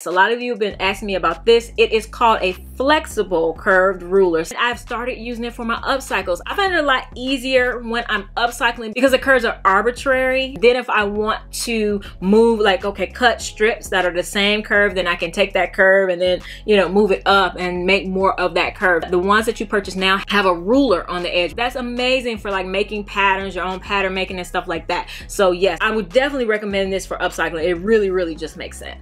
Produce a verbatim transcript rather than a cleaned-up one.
So a lot of you have been asking me about this. It is called a flexible curved ruler. And I've started using it for my upcycles. I find it a lot easier when I'm upcycling because the curves are arbitrary. Then if I want to move, like, okay, cut strips that are the same curve, then I can take that curve and then, you know, move it up and make more of that curve. The ones that you purchase now have a ruler on the edge. That's amazing for like making patterns, your own pattern making and stuff like that. So yes, I would definitely recommend this for upcycling. It really, really just makes sense.